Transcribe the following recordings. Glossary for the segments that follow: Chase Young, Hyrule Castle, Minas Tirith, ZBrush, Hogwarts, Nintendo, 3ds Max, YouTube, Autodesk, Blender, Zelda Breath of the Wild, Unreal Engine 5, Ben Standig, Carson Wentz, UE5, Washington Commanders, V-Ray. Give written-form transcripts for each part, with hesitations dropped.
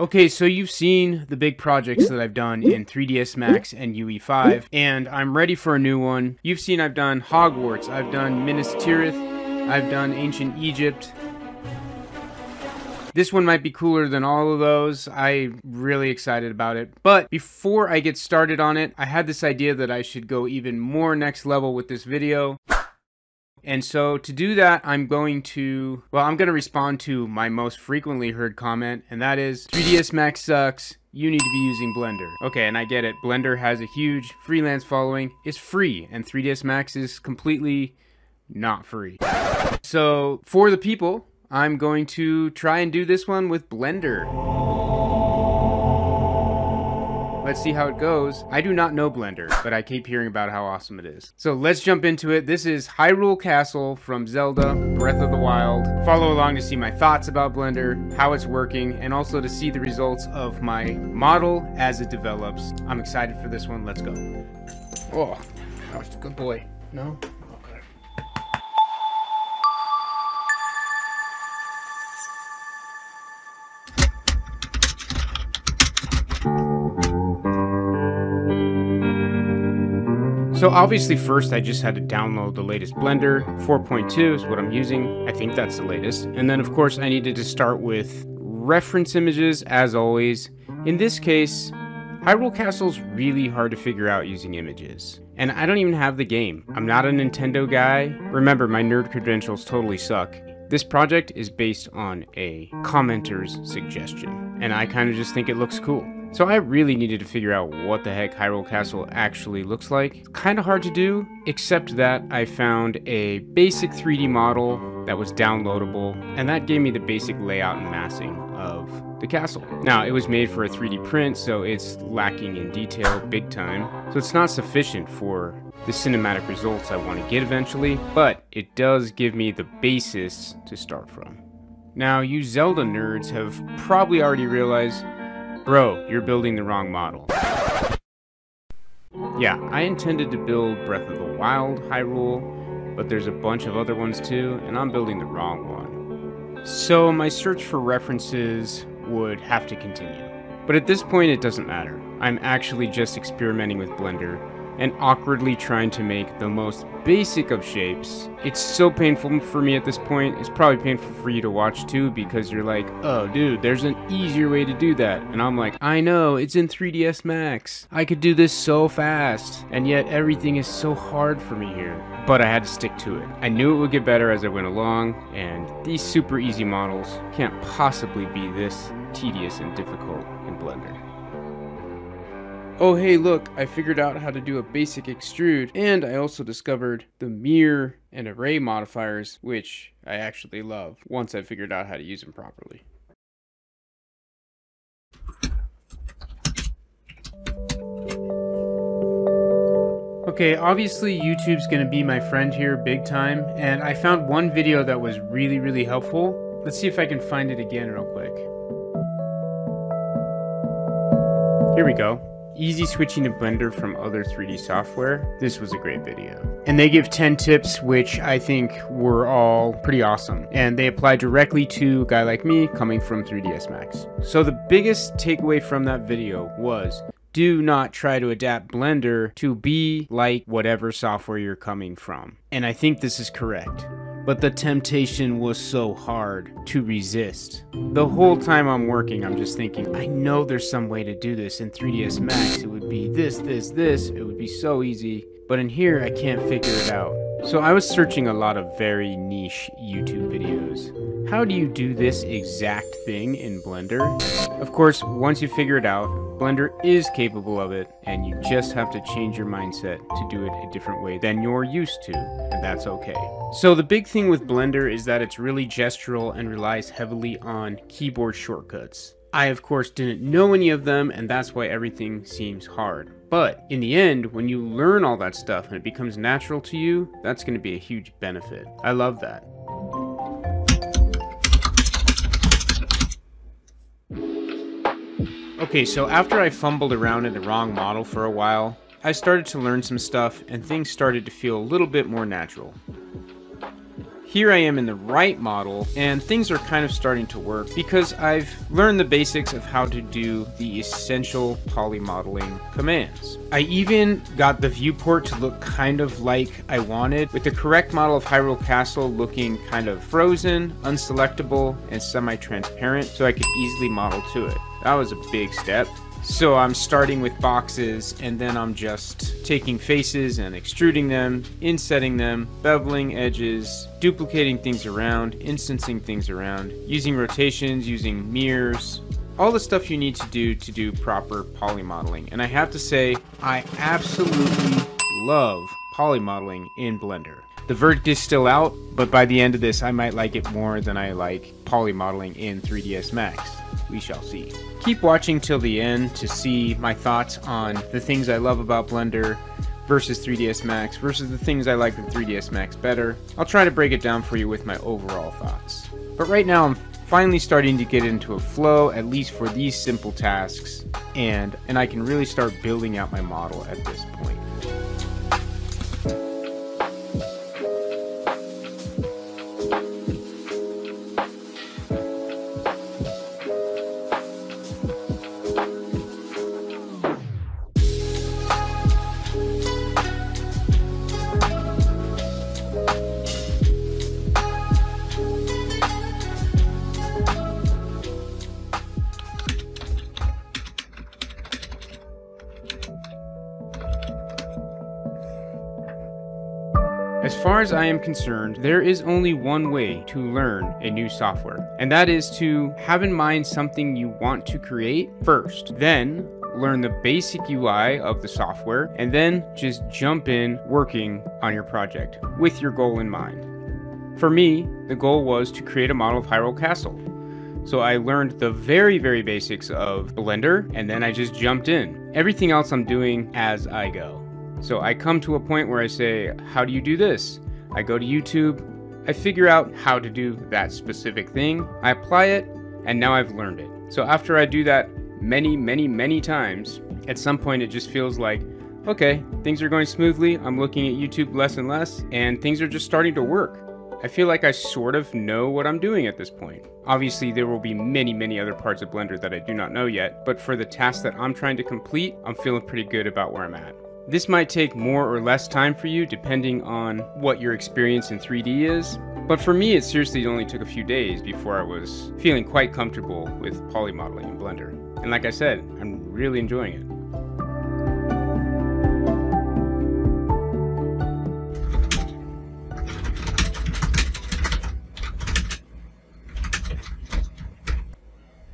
Okay, so you've seen the big projects that I've done in 3ds Max and UE5, and I'm ready for a new one. You've seen I've done Hogwarts, I've done Minas Tirith, I've done Ancient Egypt. This one might be cooler than all of those. I'm really excited about it. But before I get started on it, I had this idea that I should go even more next level with this video. And so to do that, I'm going to respond to my most frequently heard comment, and that is 3ds Max sucks, you need to be using Blender. Okay, and I get it. Blender has a huge freelance following. It's free, and 3ds Max is completely not free. So for the people, I'm going to try and do this one with Blender. Let's see how it goes. I do not know Blender, but I keep hearing about how awesome it is. So let's jump into it. This is Hyrule Castle from Zelda Breath of the Wild. Follow along to see my thoughts about Blender, how it's working, and also to see the results of my model as it develops. I'm excited for this one. Let's go. Oh, that was a good boy. No? Okay. So obviously first I just had to download the latest Blender, 4.2 is what I'm using. I think that's the latest. And then of course I needed to start with reference images as always. In this case, Hyrule Castle's really hard to figure out using images. And I don't even have the game. I'm not a Nintendo guy. Remember, my nerd credentials totally suck. This project is based on a commenter's suggestion, and I kind of just think it looks cool. So I really needed to figure out what the heck Hyrule Castle actually looks like. It's kind of hard to do, except that I found a basic 3D model that was downloadable, and that gave me the basic layout and massing of the castle. Now, it was made for a 3D print, so it's lacking in detail big time. So it's not sufficient for the cinematic results I want to get eventually, but it does give me the basis to start from. Now, you Zelda nerds have probably already realized, bro, you're building the wrong model. Yeah, I intended to build Breath of the Wild Hyrule, but there's a bunch of other ones too, and I'm building the wrong one. So my search for references would have to continue. But at this point, it doesn't matter. I'm actually just experimenting with Blender and awkwardly trying to make the most basic of shapes. It's so painful for me at this point. It's probably painful for you to watch too, because you're like, oh dude, there's an easier way to do that. And I'm like, I know, it's in 3ds Max. I could do this so fast. And yet everything is so hard for me here. But I had to stick to it. I knew it would get better as I went along, and these super easy models can't possibly be this tedious and difficult in Blender. Oh hey, look, I figured out how to do a basic extrude, and I also discovered the mirror and array modifiers, which I actually love, once I figured out how to use them properly. Okay, obviously YouTube's gonna be my friend here big time, and I found one video that was really helpful. Let's see if I can find it again real quick. Here we go. Easy switching to Blender from other 3D software. This was a great video. And they give 10 tips, which I think were all pretty awesome. And they apply directly to a guy like me coming from 3ds Max. So the biggest takeaway from that video was, do not try to adapt Blender to be like whatever software you're coming from. And I think this is correct. But the temptation was so hard to resist. The whole time I'm working, I'm just thinking, I know there's some way to do this in 3ds Max. It would be this. It would be so easy. But in here, I can't figure it out. So I was searching a lot of very niche YouTube videos. How do you do this exact thing in Blender? Of course, once you figure it out, Blender is capable of it, and you just have to change your mindset to do it a different way than you're used to, and that's okay. So the big thing with Blender is that it's really gestural and relies heavily on keyboard shortcuts. I, of course, didn't know any of them, and that's why everything seems hard. But in the end, when you learn all that stuff and it becomes natural to you, that's going to be a huge benefit. I love that. Okay, so after I fumbled around in the wrong model for a while, I started to learn some stuff and things started to feel a little bit more natural. Here I am in the right model, and things are kind of starting to work because I've learned the basics of how to do the essential poly modeling commands. I even got the viewport to look kind of like I wanted, with the correct model of Hyrule Castle looking kind of frozen, unselectable, and semi-transparent, so I could easily model to it. That was a big step. So I'm starting with boxes, and then I'm just taking faces and extruding them, insetting them, beveling edges, duplicating things around, instancing things around, using rotations, using mirrors, all the stuff you need to do proper poly modeling. And I have to say, I absolutely love poly modeling in Blender. The verdict is still out, but by the end of this, I might like it more than I like poly modeling in 3ds Max. We shall see. Keep watching till the end to see my thoughts on the things I love about Blender versus 3ds Max versus the things I like in 3ds Max better. I'll try to break it down for you with my overall thoughts. But right now I'm finally starting to get into a flow, at least for these simple tasks, and I can really start building out my model at this point. As far as I am concerned, there is only one way to learn a new software, and that is to have in mind something you want to create first, then learn the basic UI of the software, and then just jump in working on your project with your goal in mind. For me, the goal was to create a model of Hyrule Castle. So I learned the very, very basics of Blender, and then I just jumped in. Everything else I'm doing as I go. So I come to a point where I say, how do you do this? I go to YouTube, I figure out how to do that specific thing, I apply it, and now I've learned it. So after I do that many, many, many times, at some point it just feels like, okay, things are going smoothly, I'm looking at YouTube less and less, and things are just starting to work. I feel like I sort of know what I'm doing at this point. Obviously, there will be many, many other parts of Blender that I do not know yet, but for the task that I'm trying to complete, I'm feeling pretty good about where I'm at. This might take more or less time for you depending on what your experience in 3D is, but for me it seriously only took a few days before I was feeling quite comfortable with poly modeling in Blender. And like I said, I'm really enjoying it.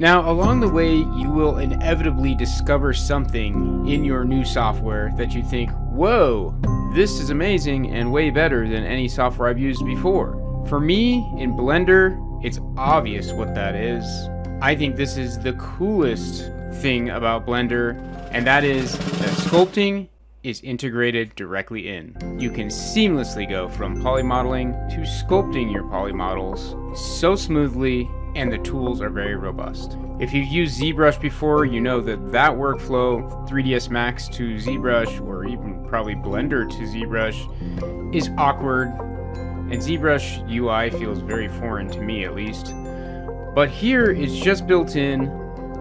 Now, along the way, you will inevitably discover something in your new software that you think, whoa, this is amazing and way better than any software I've used before. For me, in Blender, it's obvious what that is. I think this is the coolest thing about Blender, and that is that sculpting is integrated directly in. You can seamlessly go from poly modeling to sculpting your poly models so smoothly, and the tools are very robust. If you've used ZBrush before, you know that that workflow, 3ds Max to ZBrush, or even probably Blender to ZBrush, is awkward, and ZBrush UI feels very foreign to me at least. But here, it's just built in,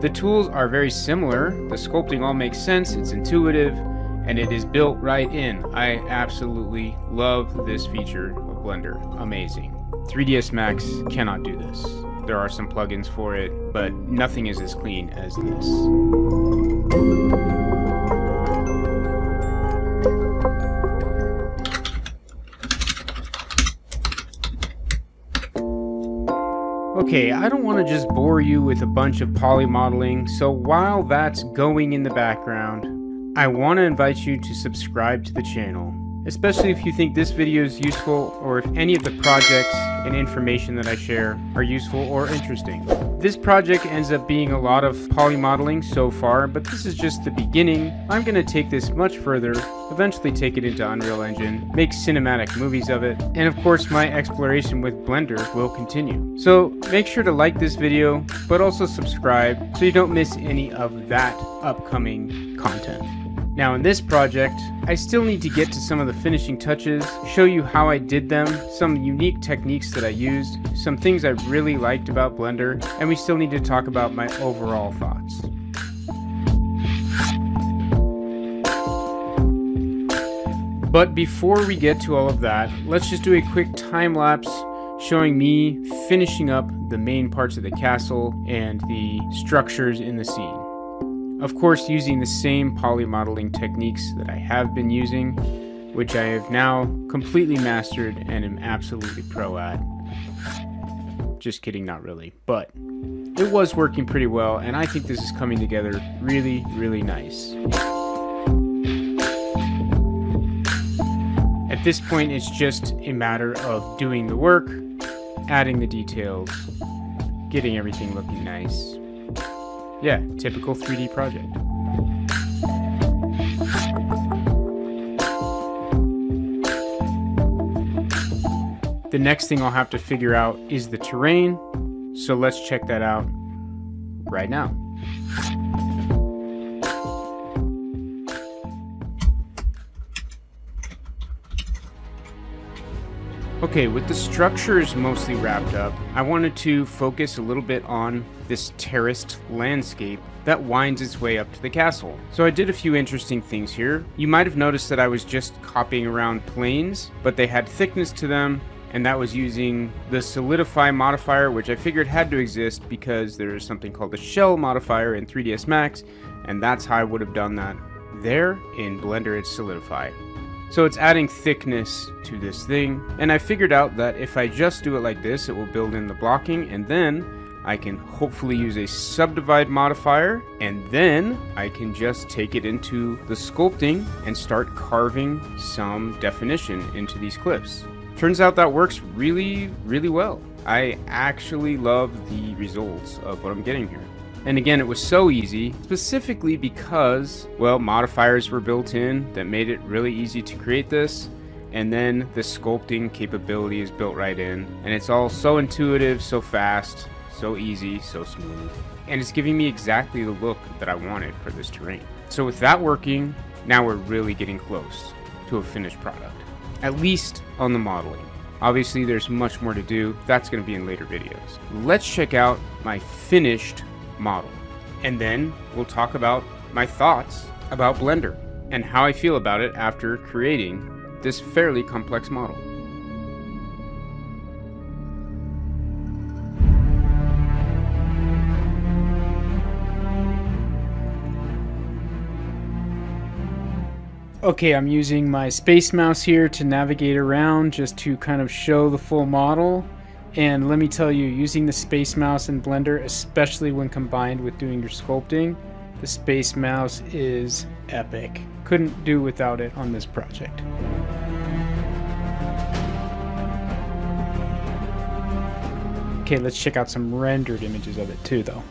the tools are very similar, the sculpting all makes sense, it's intuitive, and it is built right in. I absolutely love this feature of Blender, amazing. 3ds Max cannot do this. There are some plugins for it, but nothing is as clean as this. Okay, I don't want to just bore you with a bunch of poly modeling, so while that's going in the background, I want to invite you to subscribe to the channel. Especially if you think this video is useful, or if any of the projects and information that I share are useful or interesting. This project ends up being a lot of poly modeling so far, but this is just the beginning. I'm going to take this much further, eventually take it into Unreal Engine, make cinematic movies of it, and of course my exploration with Blender will continue. So make sure to like this video, but also subscribe so you don't miss any of that upcoming content. Now in this project, I still need to get to some of the finishing touches, show you how I did them, some unique techniques that I used, some things I really liked about Blender, and we still need to talk about my overall thoughts. But before we get to all of that, let's just do a quick time lapse showing me finishing up the main parts of the castle and the structures in the scene. Of course, using the same poly modeling techniques that I have been using, which I have now completely mastered and am absolutely pro at. Just kidding, not really, but it was working pretty well, and I think this is coming together really, really nice. At this point, it's just a matter of doing the work, adding the details, getting everything looking nice. Yeah, typical 3D project. The next thing I'll have to figure out is the terrain, so let's check that out right now. Okay, with the structures mostly wrapped up, I wanted to focus a little bit on this terraced landscape that winds its way up to the castle. So I did a few interesting things here. You might have noticed that I was just copying around planes, but they had thickness to them, and that was using the solidify modifier, which I figured had to exist because there is something called the shell modifier in 3ds Max, and that's how I would have done that there. In Blender, it's solidify. So it's adding thickness to this thing, and I figured out that if I just do it like this, it will build in the blocking, and then I can hopefully use a subdivide modifier, and then I can just take it into the sculpting and start carving some definition into these cliffs. Turns out that works really, really well. I actually love the results of what I'm getting here. And again, it was so easy, specifically because, well, modifiers were built in that made it really easy to create this, and then the sculpting capability is built right in, and it's all so intuitive, so fast, so easy, so smooth, and it's giving me exactly the look that I wanted for this terrain. So with that working, now we're really getting close to a finished product, at least on the modeling. Obviously, there's much more to do. That's going to be in later videos. Let's check out my finished model, and then we'll talk about my thoughts about Blender and how I feel about it after creating this fairly complex model. Okay, I'm using my space mouse here to navigate around just to kind of show the full model. And let me tell you, using the space mouse in Blender, especially when combined with doing your sculpting, the space mouse is epic. Couldn't do without it on this project. Okay, let's check out some rendered images of it too, though.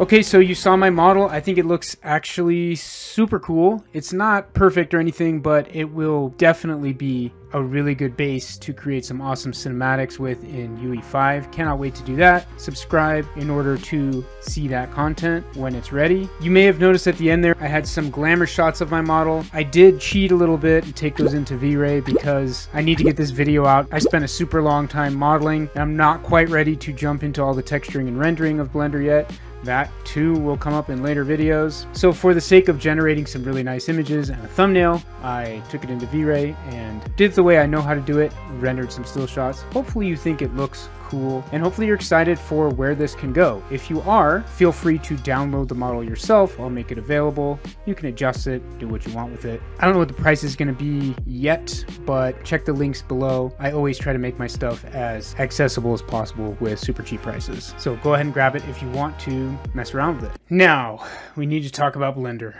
Okay, so you saw my model. I think it looks actually super cool. It's not perfect or anything, but it will definitely be a really good base to create some awesome cinematics with in UE5. Cannot wait to do that. Subscribe in order to see that content when it's ready. You may have noticed at the end there, I had some glamour shots of my model. I did cheat a little bit and take those into V-Ray because I need to get this video out. I spent a super long time modeling, and I'm not quite ready to jump into all the texturing and rendering of Blender yet. That too will come up in later videos. So for the sake of generating some really nice images and a thumbnail, I took it into V-Ray and did the way I know how to do it, rendered some still shots. Hopefully you think it looks cool, and hopefully you're excited for where this can go. If you are, feel free to download the model yourself. I'll make it available. You can adjust it, do what you want with it. I don't know what the price is going to be yet, but check the links below. I always try to make my stuff as accessible as possible with super cheap prices. So go ahead and grab it if you want to mess around with it. Now, we need to talk about Blender.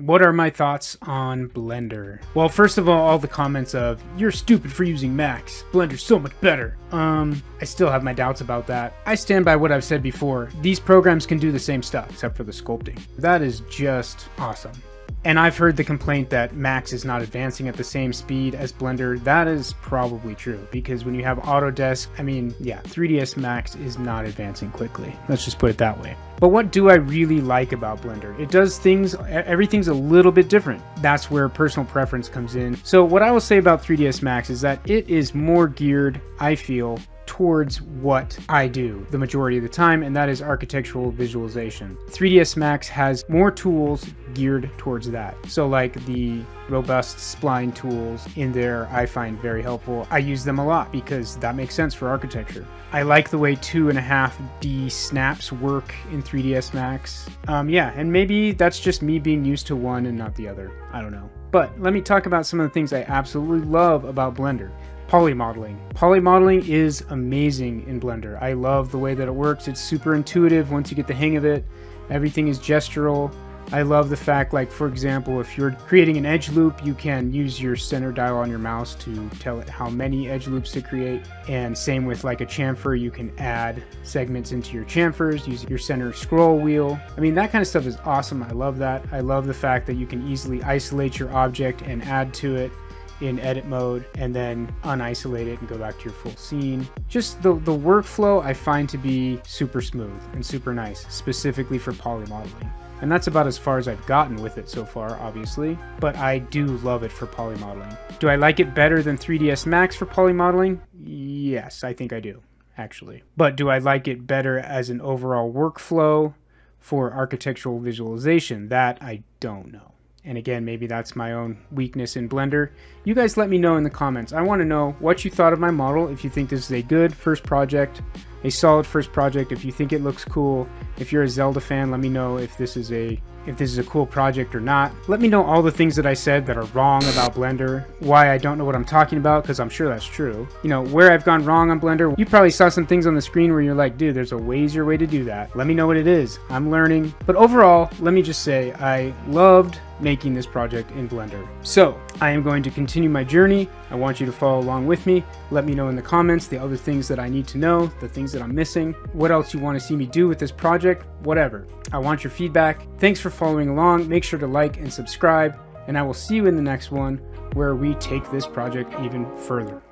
What are my thoughts on Blender? Well, first of all the comments of, you're stupid for using Max, Blender's so much better. I still have my doubts about that. I stand by what I've said before. These programs can do the same stuff, except for the sculpting. That is just awesome. And I've heard the complaint that Max is not advancing at the same speed as Blender. That is probably true, because when you have Autodesk, I mean, yeah, 3ds Max is not advancing quickly. Let's just put it that way. But what do I really like about Blender? It does things, everything's a little bit different. That's where personal preference comes in. So what I will say about 3ds Max is that it is more geared, I feel, towards what I do the majority of the time, and that is architectural visualization. 3ds Max has more tools geared towards that. So like the robust spline tools in there, I find very helpful. I use them a lot because that makes sense for architecture. I like the way 2.5D snaps work in 3ds Max. Yeah, and maybe that's just me being used to one and not the other. I don't know. But let me talk about some of the things I absolutely love about Blender. Polymodeling. Polymodeling is amazing in Blender. I love the way that it works. It's super intuitive once you get the hang of it. Everything is gestural. I love the fact, like, for example, if you're creating an edge loop, you can use your center dial on your mouse to tell it how many edge loops to create. And same with like a chamfer, you can add segments into your chamfers, use your center scroll wheel. I mean, that kind of stuff is awesome. I love that. I love the fact that you can easily isolate your object and add to it in edit mode, and then unisolate it and go back to your full scene. Just the workflow I find to be super smooth and super nice, specifically for polymodeling. And that's about as far as I've gotten with it so far, obviously, but I do love it for polymodeling. Do I like it better than 3ds Max for polymodeling? Yes, I think I do, actually. But do I like it better as an overall workflow for architectural visualization? That I don't know. And again, maybe that's my own weakness in Blender. You guys let me know in the comments. I want to know what you thought of my model, if you think this is a good first project, a solid first project, if you think it looks cool. If you're a Zelda fan, let me know if this is a cool project or not. Let me know all the things that I said that are wrong about Blender, why I don't know what I'm talking about, because I'm sure that's true. You know, where I've gone wrong on Blender. You probably saw some things on the screen where you're like, dude, there's a wazier way to do that. Let me know what it is. I'm learning. But overall, let me just say I loved making this project in Blender. So I am going to continue my journey. I want you to follow along with me. Let me know in the comments the other things that I need to know, the things that I'm missing, what else you want to see me do with this project, whatever. I want your feedback. Thanks for following along. Make sure to like and subscribe, and I will see you in the next one where we take this project even further.